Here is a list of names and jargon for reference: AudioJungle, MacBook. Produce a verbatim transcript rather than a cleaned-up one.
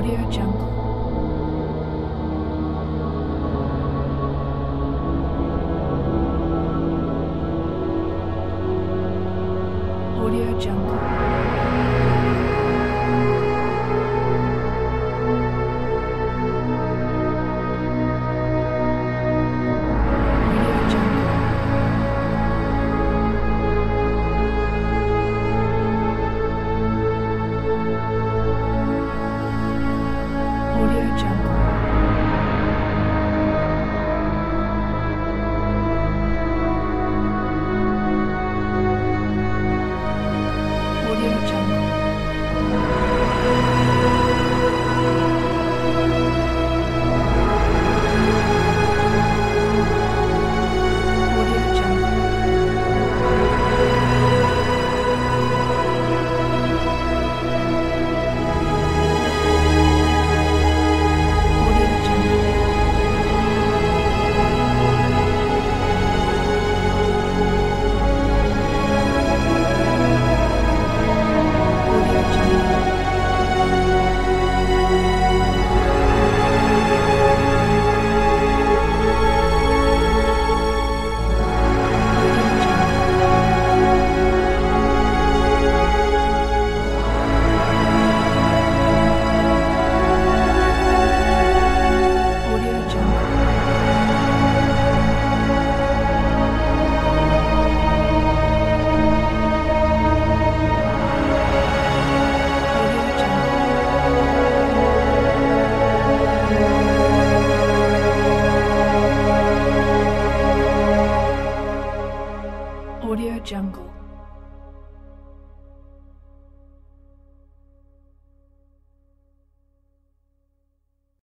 AudioJungle. AudioJungle.